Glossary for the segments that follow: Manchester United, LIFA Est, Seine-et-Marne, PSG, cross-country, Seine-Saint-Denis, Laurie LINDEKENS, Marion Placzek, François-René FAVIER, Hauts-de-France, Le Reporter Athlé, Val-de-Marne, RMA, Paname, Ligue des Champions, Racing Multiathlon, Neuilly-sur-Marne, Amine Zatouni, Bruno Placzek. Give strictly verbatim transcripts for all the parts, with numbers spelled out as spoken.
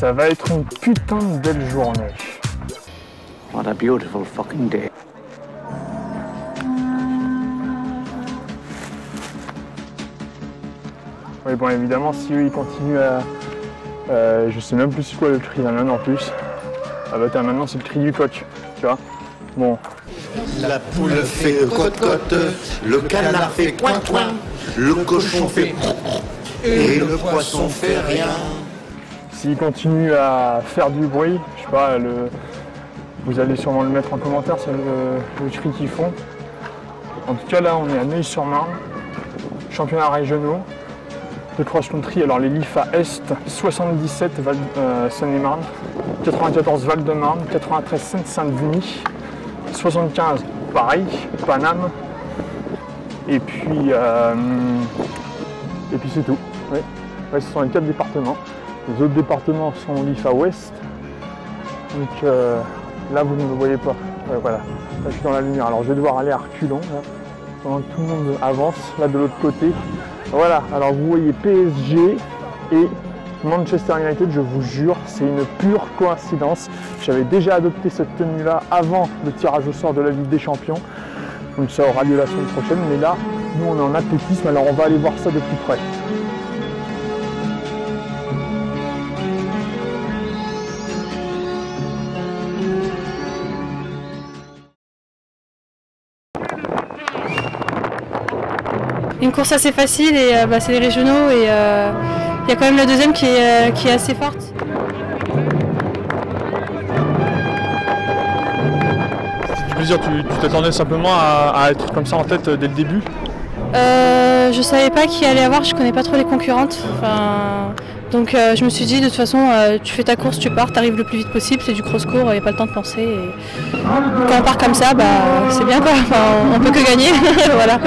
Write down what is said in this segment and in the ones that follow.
Ça va être une putain de belle journée. What a beautiful fucking day. Oui, bon, évidemment, si eux, ils continuent à... Euh, je sais même plus c'est quoi le cri d'un âne en plus. Ah bah tiens, maintenant, c'est le cri du coq, tu vois. Bon. La poule fait cote-cote, le canard fait coin-coin, le cochon fait... et le poisson fait rien. S'il continue à faire du bruit, je sais pas, le... vous allez sûrement le mettre en commentaire, c'est le, le cri qu'ils font. En tout cas, là, on est à Neuilly-sur-Marne, championnat régionaux de cross-country. Alors, les LIFA Est, soixante-dix-sept Val, euh, Seine-et-Marne, quatre-vingt-quatorze Val-de-Marne, quatre-vingt-treize Seine-Saint-Denis, soixante-quinze Paris, Paname, et puis, euh, et puis c'est tout. Oui. Ouais, ce sont les quatre départements. Les autres départements sont LIFA Ouest, donc euh, là vous ne me voyez pas, ouais, voilà, là je suis dans la lumière, alors je vais devoir aller à reculons, là, pendant que tout le monde avance, là de l'autre côté, voilà, alors vous voyez P S G et Manchester United, je vous jure, c'est une pure coïncidence, j'avais déjà adopté cette tenue-là avant le tirage au sort de la Ligue des Champions, donc ça aura lieu la semaine prochaine, mais là, nous on est en athlétisme, alors on va aller voir ça de plus près. Une course assez facile et euh, bah, c'est les régionaux et il euh, y a quand même la deuxième qui est, euh, qui est assez forte. C'est du plaisir, tu, tu t'attendais simplement à, à être comme ça en tête dès le début? euh, Je savais pas qui allait avoir, je connais pas trop les concurrentes. Enfin, donc euh, je me suis dit de toute façon euh, tu fais ta course, tu pars, tu arrives le plus vite possible, c'est du cross-court, il n'y a pas le temps de penser. Et... quand on part comme ça, bah, c'est bien quoi, enfin, on, on peut que gagner. Voilà.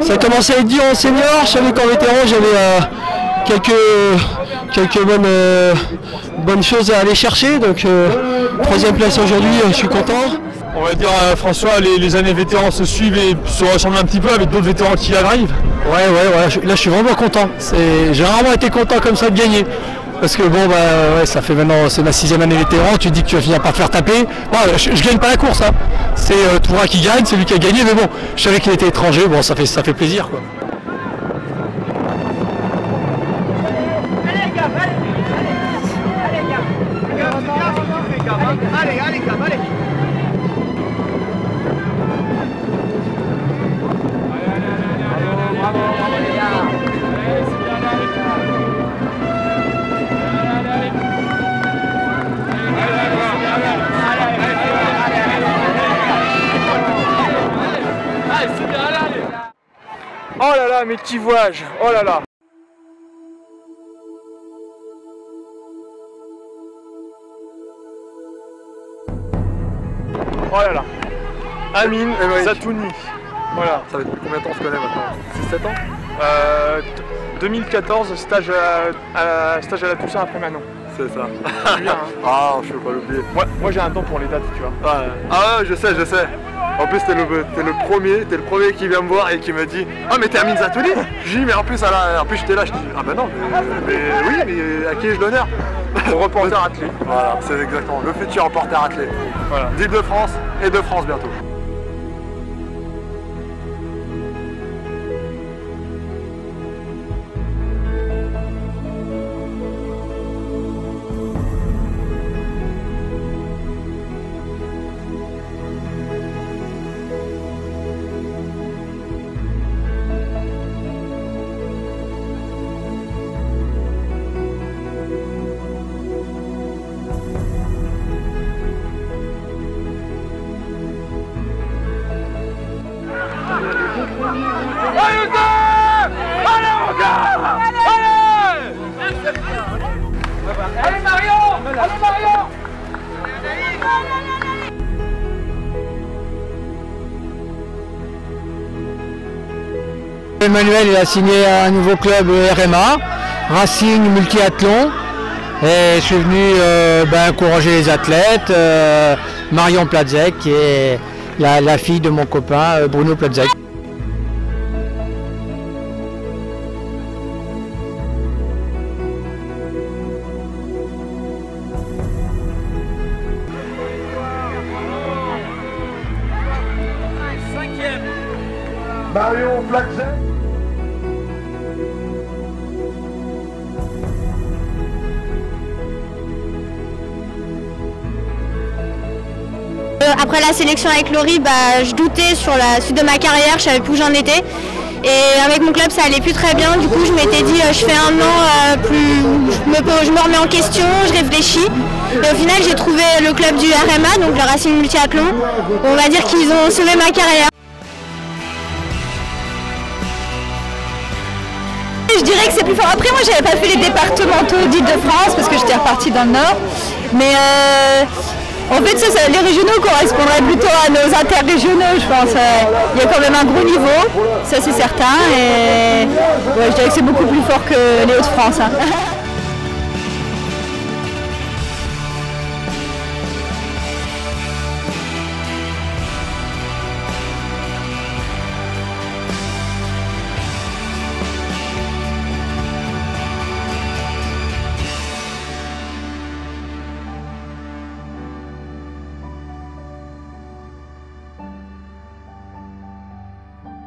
Ça a commencé à être dur en senior, je savais qu'en vétéran j'avais euh, quelques, quelques bonnes, euh, bonnes choses à aller chercher, donc euh, troisième place aujourd'hui, euh, je suis content. On va dire euh, François, les, les années vétérans se suivent et se ressemblent un petit peu avec d'autres vétérans qui arrivent. Ouais ouais ouais, je, là je suis vraiment content, c'est, j'ai rarement été content comme ça de gagner. Parce que bon, bah ouais, ça fait maintenant, c'est la sixième année vétéran, tu te dis que tu vas finir par faire taper. Bon, je, je gagne pas la course, hein. C'est euh, Toura qui gagne, c'est lui qui a gagné, mais bon, je savais qu'il était étranger, bon, ça fait, ça fait plaisir, quoi. Oh là là, mais qui vois-je? Oh là là. Oh là là. Amine Zatouni. Voilà. Ça fait depuis combien de temps on se connaît maintenant? six sept ans. euh, deux mille quatorze, stage à, à, stage à la Toussaint après Manon. C'est ça. C'est bien, hein. Ah, je peux pas l'oublier. Moi, moi j'ai un temps pour les dates, tu vois. Ah, ah je sais, je sais. En plus, t'es le, t'es le premier, t'es le premier qui vient me voir et qui me dit « Ah, mais t'es Amine Zatouni ?» Je dis « Mais en plus, en plus j'étais là, je dis « Ah ben non, mais, mais oui, mais à qui ai-je l'honneur ?» Le reporter athlé. Voilà, c'est exactement, le futur reporter athlé. Voilà. D'Île-de-France et de France bientôt. Emmanuel il a signé un nouveau club R M A, Racing Multiathlon. Et je suis venu euh, ben, encourager les athlètes. Euh, Marion Placzek, qui est la, la fille de mon copain euh, Bruno Placzek. Marion Placzek. Après la sélection avec Laurie, bah, je doutais sur la suite de ma carrière, je savais plus où j'en étais. Et avec mon club, ça allait plus très bien. Du coup, je m'étais dit, je fais un an, euh, plus, je, me, je me remets en question, je réfléchis. Et au final, j'ai trouvé le club du R M A, donc le Racing Multiathlon. On va dire qu'ils ont sauvé ma carrière. Je dirais que c'est plus fort. Après, moi, j'avais pas fait les départementaux d'Île-de-France parce que j'étais repartie dans le Nord. Mais euh, en fait, ça, ça, les régionaux correspondraient plutôt à nos interrégionaux, je pense. Il y a quand même un gros niveau, ça c'est certain. Et ouais, je dirais que c'est beaucoup plus fort que les Hauts-de-France. Hein.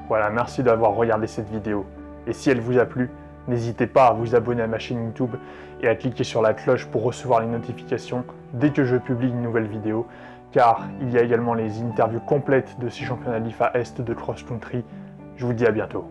Voilà, merci d'avoir regardé cette vidéo. Et si elle vous a plu, n'hésitez pas à vous abonner à ma chaîne YouTube et à cliquer sur la cloche pour recevoir les notifications dès que je publie une nouvelle vidéo, car il y a également les interviews complètes de ces championnats LIFA Est de cross-country. Je vous dis à bientôt.